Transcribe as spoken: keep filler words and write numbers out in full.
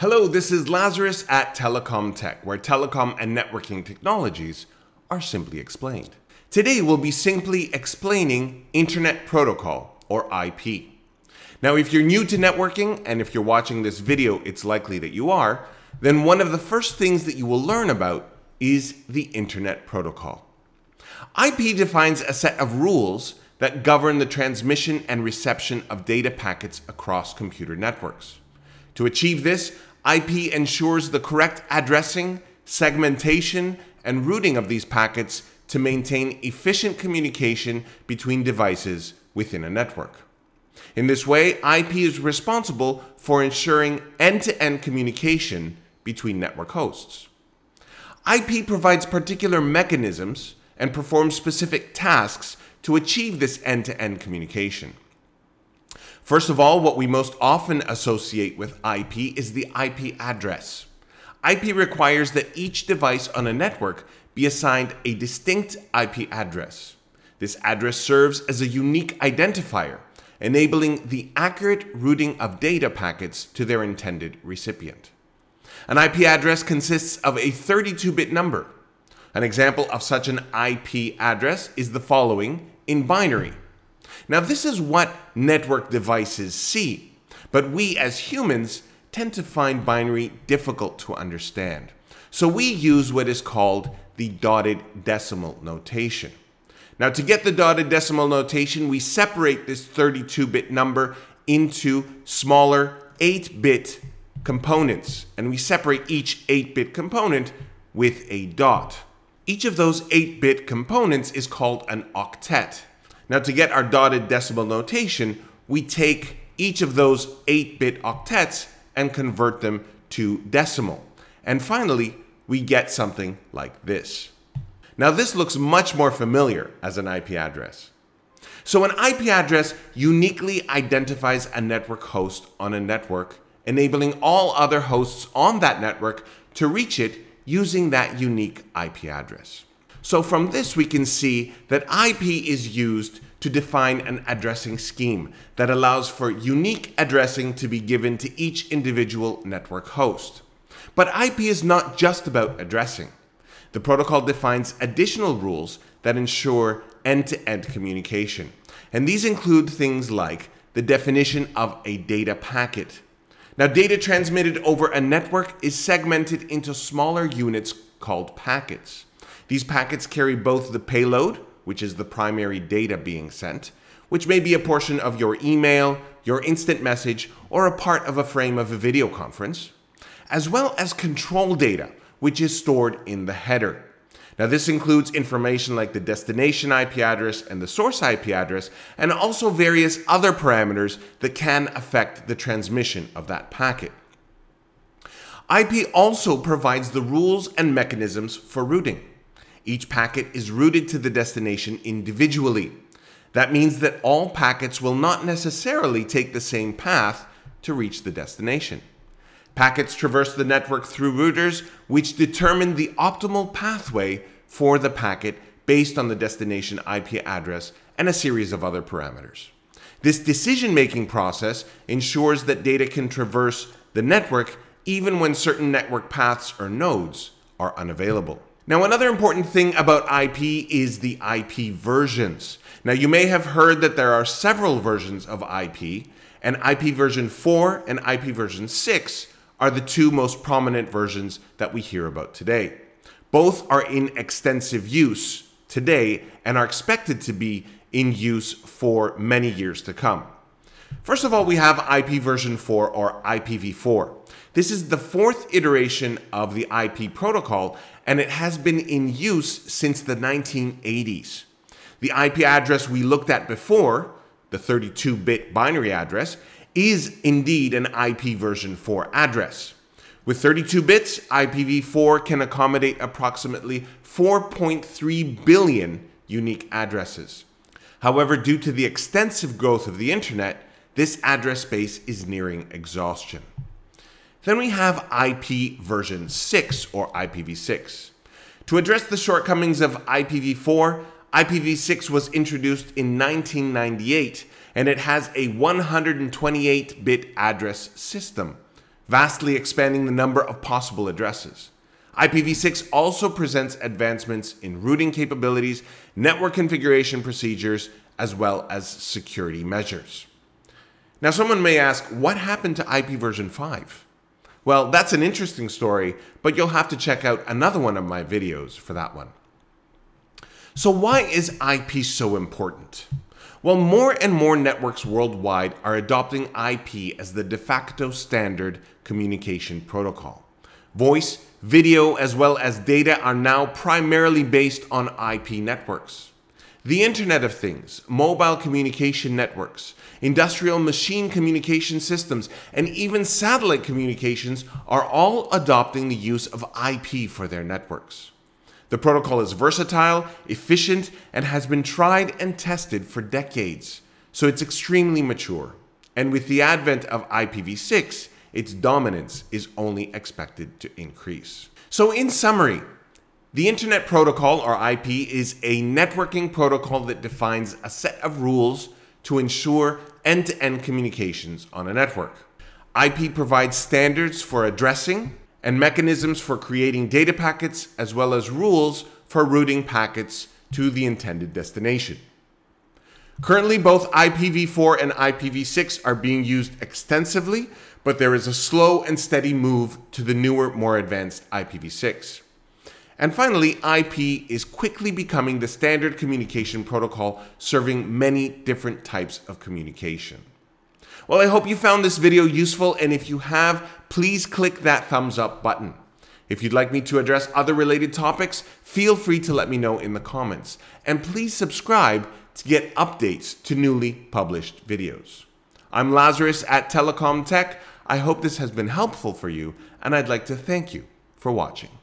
Hello, this is Lazarus at Telecom Tech, where telecom and networking technologies are simply explained. Today, we'll be simply explaining Internet Protocol, or I P. Now, if you're new to networking, and if you're watching this video, it's likely that you are, then one of the first things that you will learn about is the Internet Protocol. I P defines a set of rules that govern the transmission and reception of data packets across computer networks. To achieve this, I P ensures the correct addressing, segmentation, and routing of these packets to maintain efficient communication between devices within a network. In this way, I P is responsible for ensuring end-to-end communication between network hosts. I P provides particular mechanisms and performs specific tasks to achieve this end-to-end communication. First of all, what we most often associate with I P is the I P address. I P requires that each device on a network be assigned a distinct I P address. This address serves as a unique identifier, enabling the accurate routing of data packets to their intended recipient. An I P address consists of a thirty-two bit number. An example of such an I P address is the following in binary. Now, this is what network devices see, but we as humans tend to find binary difficult to understand. So we use what is called the dotted decimal notation. Now, to get the dotted decimal notation, we separate this thirty-two bit number into smaller eight bit components, and we separate each eight bit component with a dot. Each of those eight bit components is called an octet. Now, to get our dotted decimal notation, we take each of those eight bit octets and convert them to decimal. And finally, we get something like this. Now, this looks much more familiar as an I P address. So an I P address uniquely identifies a network host on a network, enabling all other hosts on that network to reach it using that unique I P address. So from this, we can see that I P is used to define an addressing scheme that allows for unique addressing to be given to each individual network host. But I P is not just about addressing. The protocol defines additional rules that ensure end-to-end communication. And these include things like the definition of a data packet. Now, data transmitted over a network is segmented into smaller units called packets. These packets carry both the payload, which is the primary data being sent, which may be a portion of your email, your instant message, or a part of a frame of a video conference, as well as control data, which is stored in the header. Now, this includes information like the destination I P address and the source I P address, and also various other parameters that can affect the transmission of that packet. I P also provides the rules and mechanisms for routing. Each packet is routed to the destination individually. That means that all packets will not necessarily take the same path to reach the destination. Packets traverse the network through routers, which determine the optimal pathway for the packet based on the destination I P address and a series of other parameters. This decision-making process ensures that data can traverse the network even when certain network paths or nodes are unavailable. Now, another important thing about I P is the I P versions. Now, you may have heard that there are several versions of I P, and I P version four and I P version six are the two most prominent versions that we hear about today. Both are in extensive use today and are expected to be in use for many years to come. First of all, we have I P version four, or I P v four. This is the fourth iteration of the I P protocol, and it has been in use since the nineteen eighties. The I P address we looked at before, the thirty-two bit binary address, is indeed an I P version four address. With thirty-two bits, I P v four can accommodate approximately four point three billion unique addresses. However, due to the extensive growth of the internet, this address space is nearing exhaustion. Then we have I P version six, or I P v six. To address the shortcomings of I P v four, I P v six was introduced in nineteen ninety-eight, and it has a one hundred twenty-eight bit address system vastly expanding the number of possible addresses. I P v six also presents advancements in routing capabilities, network configuration procedures, as well as security measures. Now, someone may ask, what happened to I P version five? Well, that's an interesting story, but you'll have to check out another one of my videos for that one. So why is I P so important? Well, more and more networks worldwide are adopting I P as the de facto standard communication protocol. Voice, video, as well as data are now primarily based on I P networks. The Internet of Things, mobile communication networks, industrial machine communication systems, and even satellite communications are all adopting the use of I P for their networks. The protocol is versatile, efficient, and has been tried and tested for decades, so it's extremely mature. And with the advent of I P v six, its dominance is only expected to increase. So in summary, the Internet Protocol, or I P, is a networking protocol that defines a set of rules to ensure end-to-end communications on a network. I P provides standards for addressing and mechanisms for creating data packets, as well as rules for routing packets to the intended destination. Currently, both I P v four and I P v six are being used extensively, but there is a slow and steady move to the newer, more advanced I P v six. And finally, I P is quickly becoming the standard communication protocol, serving many different types of communication. Well, I hope you found this video useful, and if you have, please click that thumbs up button. If you'd like me to address other related topics, feel free to let me know in the comments. And please subscribe to get updates to newly published videos. I'm Lazarus at Telecom Tech. I hope this has been helpful for you, and I'd like to thank you for watching.